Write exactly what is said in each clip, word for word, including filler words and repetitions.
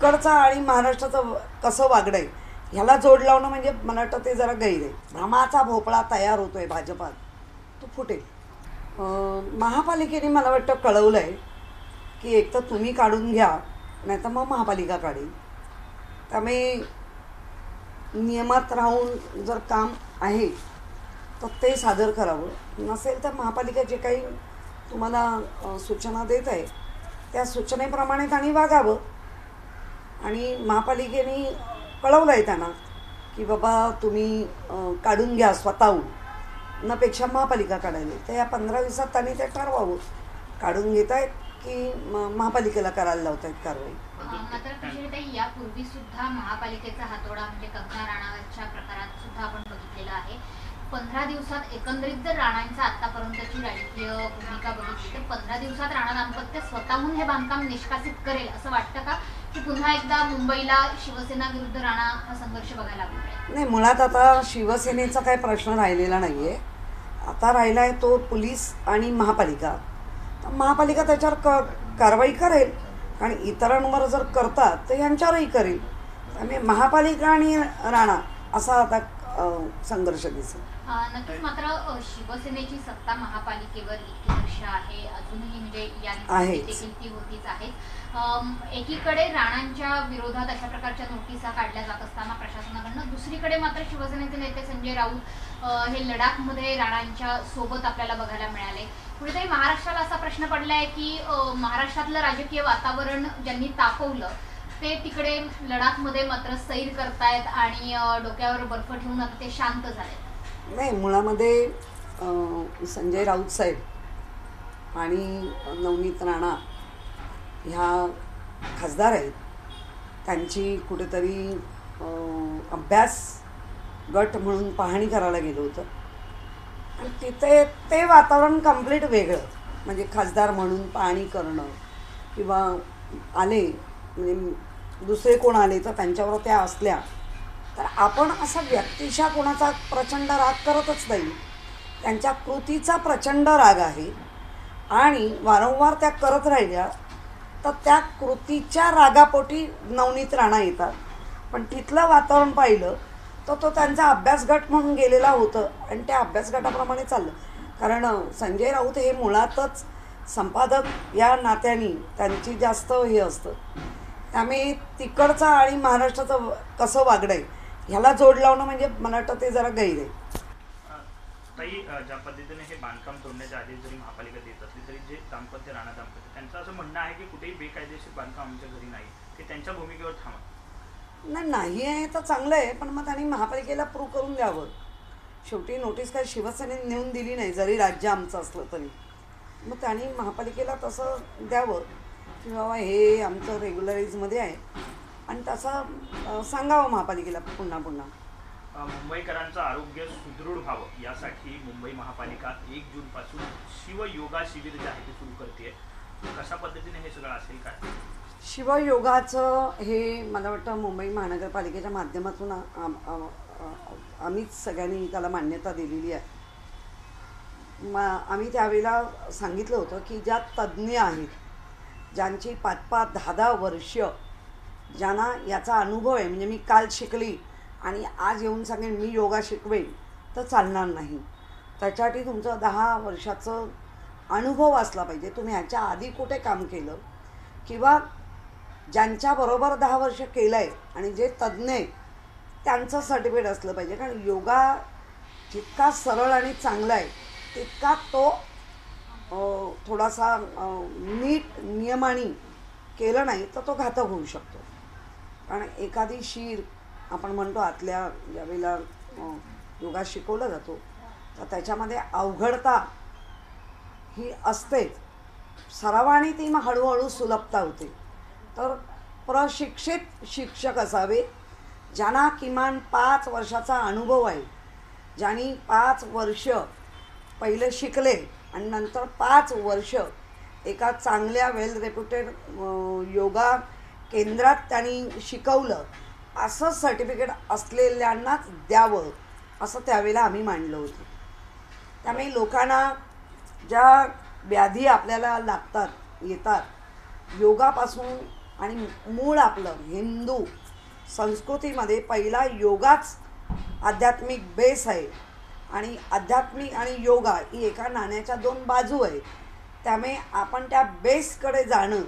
तिकडचा आणि महाराष्ट्राचं कसं वागडंय ह्याला जोड लावणं म्हणजे मला वाटतं ते जरा गैर आहे। भ्रमाचा भोपळा तयार होतोय भाजपात, तो फुटेल। महापालिकेने मला वाटतं कळवलंय की एक तर तुम्ही काढून घ्या नाहीतर मग महापालिका काढेल। त्यामुळे नियमात राहून जर काम आहे तर ते सादर करावं, नसेल तर महापालिका जे काही तुम्हाला सूचना देत आहे त्या सूचनेप्रमाणे त्यांनी वागावं। आणि महापालिकेने कळवलं आहे त्यांना की बाबा तुम्ही काढून घ्या स्वतःहून नापेक्षा महापालिका काढायला, तर या पंधरा दिवसात त्यांनी ते ठरवावं काढून घेत आहेत की महापालिकेला करायला लावत आहेत कारवाई। मात्र कृषीताई यापूर्वी सुद्धा महापालिकेचा हातोडा म्हणजे कंगना राणाच्या प्रकारात सुद्धा आपण बघितलेला आहे। पंधरा दिवसात एकंदरीत जर राणांचा आतापर्यंतची राजकीय भूमिका बघितली तर पंधरा दिवसात राणा दाम्पत्य स्वतःहून हे बांधकाम निष्कासित करेल असं वाटतं का, की पुन्हा एकदा मुंबईला शिवसेना विरुद्ध राणा हा संघर्ष बघायला मिळेल? नाही, मुळात आता शिवसेनेचा काही प्रश्न राहिलेला नाही आहे। आता राहिला आहे तो पोलीस आणि महापालिका। महापालिका त्याच्यावर क कारवाई करेल आणि इतरांवर जर करतात तर यांच्यावरही करेल। त्यामुळे महापालिका आणि राणा असा आता संघर्ष दिसेल नक्कीच। मात्र शिवसेनेची सत्ता महापालिकेवर इतकी वर्ष आहे अजूनही, म्हणजे यादी देखील ती होतीच आहे। एकीकडे राणांच्या विरोधात अशा प्रकारच्या नोटिसा काढल्या जात असताना प्रशासनाकडून, दुसरीकडे मात्र शिवसेनेचे नेते संजय राऊत हे लडाखमध्ये राणांच्या सोबत आपल्याला बघायला मिळाले। कुठेतरी महाराष्ट्राला असा प्रश्न पडला आहे की महाराष्ट्रातलं राजकीय वातावरण ज्यांनी तापवलं ते तिकडे लडाखमध्ये मात्र सैर करतायत आणि डोक्यावर बर्फ ठेवून आता ते शांत झाले। नाही, मुळामध्ये संजय राऊत साहेब आणि नवनीत राणा ह्या खासदार आहेत, त्यांची कुठेतरी अभ्यास गट म्हणून पाहणी करायला गेलो होतं आणि तिथे ते वातावरण कंप्लीट वेगळं, म्हणजे खासदार म्हणून पाहणी करणं किंवा आले म्हणजे दुसरे कोण आले तर त्यांच्यावर त्या असल्या तर आपण असा व्यक्तिशा कोणाचा प्रचंड राग करतच नाही, त्यांच्या कृतीचा प्रचंड राग आहे। आणि वारंवार त्या करत राहिल्या तर त्या कृतीच्या रागापोटी नवनीत राणा येतात, पण तिथलं वातावरण पाहिलं तर तो त्यांचा अभ्यासगट म्हणून गेलेला होतं आणि त्या अभ्यासगटाप्रमाणे चाललं। कारण संजय राऊत हे मुळातच संपादक या नात्याने त्यांची जास्त हे असतं, त्यामुळे तिकडचा आणि महाराष्ट्राचं कसं वागडंय ह्याला जोड लावणं म्हणजे मला वाटतं ते जरा गैर आहे। ताई, ज्या पद्धतीने हे बांधकाम तोडण्याच्या आधी जरी महापालिका देत असली तरी जे दाम्पत्य राणा दाम्पत्य त्यांचं असं म्हणणं आहे की कुठेही बेकायदेशीर बांधकाम आमच्या घरी नाही, ते त्यांच्या भूमिकेवर थांबा नाही नाही आहे तर चांगलं आहे, पण मग त्यांनी महापालिकेला प्रूव्ह करून द्यावं। शेवटी नोटीस काय शिवसेनेने नेऊन दिली नाही, जरी राज्य आमचं असलं तरी मग त्यांनी महापालिकेला तसं द्यावं की बाबा हे आमचं रेग्युलराईजमध्ये आहे आणि तसं सांगावं महापालिकेला पुन्हा पुन्हा। मुंबईकरांचं आरोग्य सुदृढ व्हावं यासाठी मुंबई महापालिका एक जूनपासून शिवयोगा शिबिर जे आहे ते सुरू करते, कशा पद्धतीने हे सगळं असेल काय? शिवयोगाचं हे मला वाटतं मुंबई महानगरपालिकेच्या माध्यमातून आम्हीच सगळ्यांनी त्याला मान्यता दिलेली आहे। म आम्ही त्यावेळेला सांगितलं होतं की ज्या तज्ज्ञ आहेत, ज्यांची पाच पाच दहा दहा वर्ष ज्यांना याचा अनुभव आहे, म्हणजे मी काल शिकली आणि आज येऊन सांगेन मी योगा शिकवेन तर चालणार नाही, त्याच्यासाठी तुमचं दहा वर्षाचं अनुभव असला पाहिजे, तुम्ही ह्याच्या आधी कुठे काम केलं किंवा ज्यांच्याबरोबर दहा वर्ष केलं आहे आणि जे तज्ज्ञ आहेत त्यांचं सर्टिफिकेट असलं पाहिजे। कारण योगा जितका सरळ आणि चांगला आहे तितका तो थोडासा नीट नियमाने केला नाही तर तो घातक होऊ शकतो। कारण एखादी शीर आपण म्हणतो आतल्या ज्यावेळेला योगा शिकवला जातो तर त्याच्यामध्ये अवघडता ही असतेच, सरावाने ती मग हळूहळू सुलभता होते। तर प्रशिक्षित शिक्षक असावे ज्यांना किमान पाच वर्षाचा अनुभव आहे, ज्यांनी पाच वर्ष पहिले शिकले आणि नंतर पाच वर्ष एका चांगल्या वेल रेप्युटेड योगा केंद्रात त्यांनी शिकवलं, असं सर्टिफिकेट असलेल्यांनाच द्यावं असं त्यावेळेला आम्ही मांडलं होतं। त्यामुळे लोकांना ज्या व्याधी आपल्याला लागतात येतात योगापासून आणि मूळ आपलं हिंदू संस्कृतीमध्ये पहिला योगाच आध्यात्मिक बेस आहे आणि आध्यात्मिक आणि योगा ही एका नाण्याच्या दोन बाजू आहेत। त्यामुळे आपण त्या बेसकडे जाणं,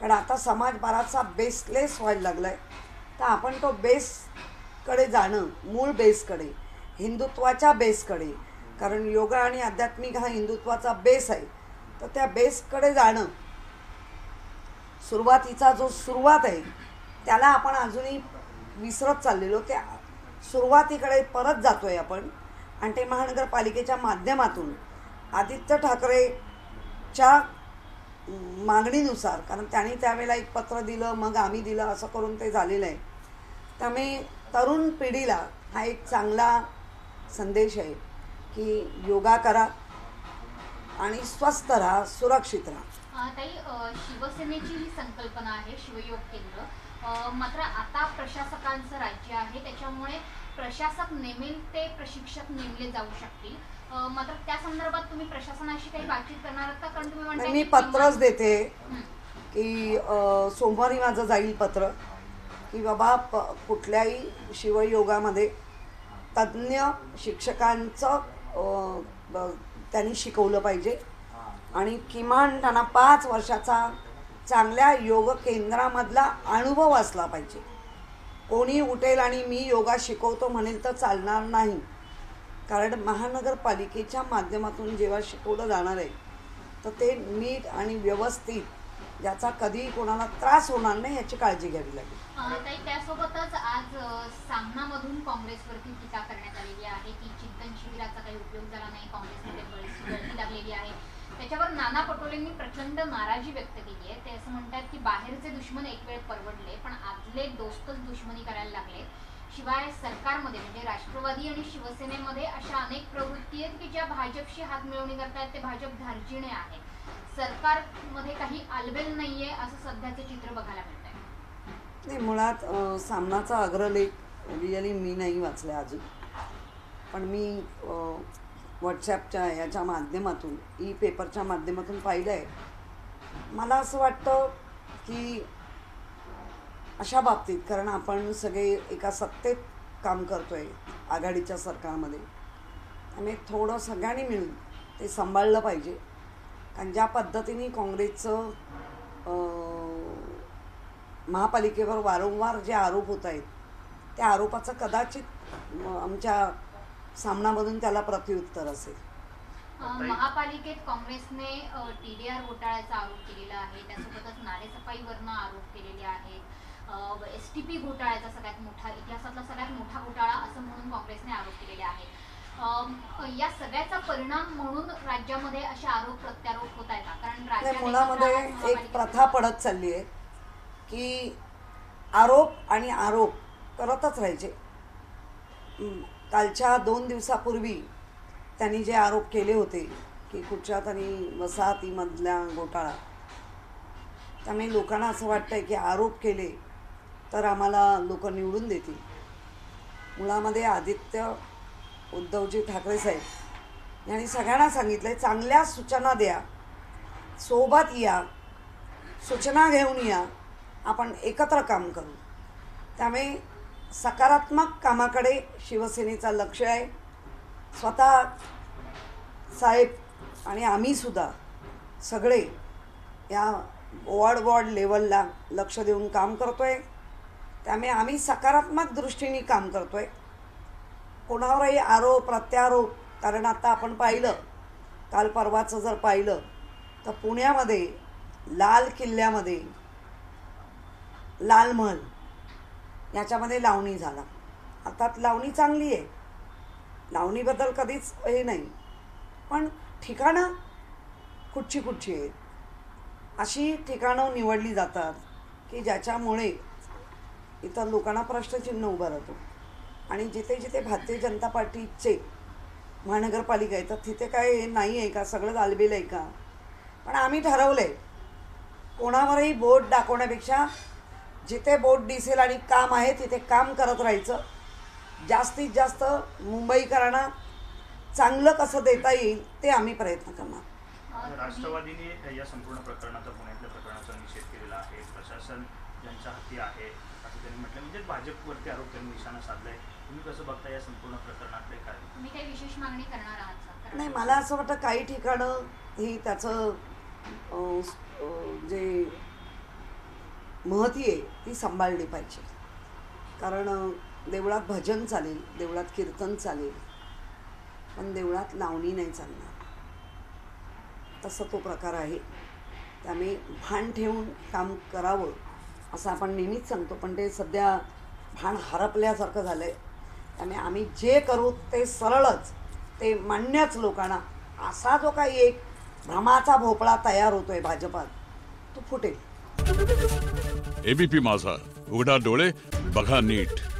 कारण आता समाज बराचसा बेसलेस व्हायला लागला आहे, तर आपण तो बेसकडे जाणं, मूळ बेसकडे, हिंदुत्वाच्या बेसकडे, कारण योगा आणि आध्यात्मिक हा हिंदुत्वाचा बेस आहे, तर त्या बेसकडे जाणं सुरुवातीचा जो सुरुवात आहे त्याला आपण अजूनही विसरत चाललेलो, त्या सुरुवातीकडे परत जातो आहे आपण। आणि ते महानगरपालिकेच्या माध्यमातून आदित्य ठाकरेच्या मागणीनुसार, कारण त्यांनी त्यावेळेला एक पत्र दिलं, मग आम्ही दिलं, असं करून ते झालेलं आहे। त्यामुळे तरुण पिढीला हा एक चांगला संदेश आहे की योगा करा आणि स्वस्थ राहा, सुरक्षित राहा। ताई, शिवसेनेची ही संकल्पना आहे शिवयोग केंद्र, मात्र आता प्रशासकांचं राज्य आहे, त्याच्यामुळे प्रशासक नेमेल ते प्रशिक्षक नेमले जाऊ शकतील, मात्र त्या संदर्भात तुम्ही प्रशासनाशी काही बातचीत करणार आहात का? कारण तुम्ही म्हणताय मी पत्रच देते की सोमवारी माझं जाईल पत्र की बाबा कुठल्याही शिवयोगामध्ये तज्ज्ञ शिक्षकांचं त्यांनी शिकवलं पाहिजे आणि किमान त्यांना पाच वर्षाचा चांगल्या योग केंद्रामधला अनुभव असला पाहिजे। कोणी उठेल आणि मी योगा शिकवतो म्हणेल तर चालणार नाही, कारण महानगरपालिकेच्या माध्यमातून जेव्हा शिकवलं जाणार आहे तर ते नीट आणि व्यवस्थित, ज्याचा कधीही कोणाला त्रास होणार नाही याची काळजी घ्यावी लागेल। ताई, त्यासोबतच आज सामनामधून काँग्रेसवरती टीका करण्यात आलेली आहे की चिंतन शिबिराचा काही उपयोग झाला नाही, काँग्रेसमध्ये बरीच गर्दी लागलेली आहे, त्याच्यावर नाना पटोलेंनी प्रचंड नाराजी व्यक्त केली आहे। ते असं म्हणतात की बाहेरचे दुश्मन एक वेळ परवडले पण आतले दोस्तच दुश्मनी करायला लागले, शिवाय सरकारमध्ये म्हणजे राष्ट्रवादी आणि शिवसेनेमध्ये अशा अनेक प्रवृत्ती आहेत की ज्या भाजपशी हात मिळवणी करतात, ते भाजप धार्जिणे आहे, सरकारमध्ये काही आलबेल नाहीये असं सध्याचे चित्र बघायला मिळत आहे। नाही, मुळात सामनाचा अग्रलेख रिअली मी नाही वाचला अजून, पण मी व्हॉट्सॲपच्या याच्या माध्यमातून, ई पेपरच्या माध्यमातून पाहिलं आहे। मला असं वाटतं की अशा बाबतीत, कारण आपण सगळे एका सत्तेत काम करतो आहे आघाडीच्या सरकारमध्ये, त्यामुळे थोडं सगळ्यांनी मिळून ते सांभाळलं पाहिजे, कारण ज्या पद्धतीने काँग्रेसचं महापालिकेवर वारंवार जे आरोप होत आहेत त्या आरोपाचं कदाचित आमच्या सामनामधून त्याला प्रत्युत्तर असेल। महापालिकेत काँग्रेसने टी डी आर घोटाळ्याचा आरोप केलेला आहे, त्यासोबतच नालेसफाईवरनं आरोप केलेले आहेत, एस टी पी घोटाळ्याचा सगळ्यात मोठा, इतिहासातला सगळ्यात मोठा घोटाळा असं म्हणून काँग्रेसने आरोप केलेले आहेत। या सगळ्याचा परिणाम म्हणून राज्यामध्ये असे आरोप प्रत्यारोप होत आहेत, कारण राज्यात मुळामध्ये एक प्रथा पडत चालली आहे की आरोप आणि आरोप करतच राहायचे। कालच्या दोन दिवसापूर्वी त्यांनी जे आरोप केले होते की कुठच्या तरी वसाहतीमधला घोटाळा, त्यामुळे लोकांना असं वाटतं आहे की आरोप केले तर आम्हाला लोक निवडून देतील। मुळामध्ये आदित्य उद्धवजी ठाकरे साहेब यांनी सगळ्यांना सांगितलं आहे, चांगल्या सूचना द्या, सोबत या, सूचना घेऊन या, आपण एकत्र काम करू। त्यामुळे सकारात्मक कामाकडे शिवसेनेचा लक्ष आहे। स्वतः साहेब आणि आम्हीसुद्धा सगळे या वॉर्ड वॉर्ड लेवलला लक्ष देऊन काम करतो आहे, त्यामुळे आम्ही सकारात्मक दृष्टीने काम करतो आहे। कोणावरही आरोप प्रत्यारोप, कारण आता आपण पाहिलं, काल परवाचं जर पाहिलं तर पुण्यामध्ये लाल किल्ल्यामध्ये लाल महल याच्यामध्ये लावणी झाला। अर्थात लावणी चांगली आहे, लावणीबद्दल कधीच हे नाही, पण ठिकाणं कुठची कुठची आहेत, अशी ठिकाणं निवडली जातात की ज्याच्यामुळे इतर लोकांना प्रश्नचिन्ह उभं राहतो। आणि जिथे जिथे भारतीय जनता पार्टीचे महानगरपालिका आहे तर तिथे काय नाही आहे का, सगळं आलबेल आहे का? पण आम्ही ठरवलं आहे कोणावरही बोट दाखवण्यापेक्षा जिथे बोट दिसेल आणि काम आहे तिथे काम करत राहायचं। जास्तीत जास्त मुंबईकरांना चांगलं कसं देता येईल ते आम्ही प्रयत्न करणार। राष्ट्रवादीने या संपूर्ण प्रकरणाचा, पुण्यातल्या प्रकरणाचा निषेध केलेला आहे, प्रशासन यांच्या हाती आहे असं त्यांनी म्हटलं, म्हणजे भाजपवरती आरोप त्यांनी निशाणा साधलाय. तुम्ही कसं बघता या संपूर्ण प्रकरणाकडे? काय तुम्ही काही विशेष मागणी करणार आहात? नाही, मला असं वाटतं काही ठिकाणं ही त्याचं जे महती आहे ती सांभाळली पाहिजे, कारण देवळात भजन चालेल, देवळात कीर्तन चालेल, पण देवळात लावणी नाही चालणार, तसा तो प्रकार आहे. त्यामुळे भान ठेवून काम करावं असं आपण नेहमीच सांगतो, पण ते सध्या भान हरपल्यासारखं झालं आहे. त्यामुळे आम्ही जे करू ते सरळच, ते मान्यच लोकांना. असा जो काही एक भ्रमाचा भोपळा तयार होतो आहे भाजपात, तो फुटेल. एबीपी माझा, उघडा डोळे, बघा नीट.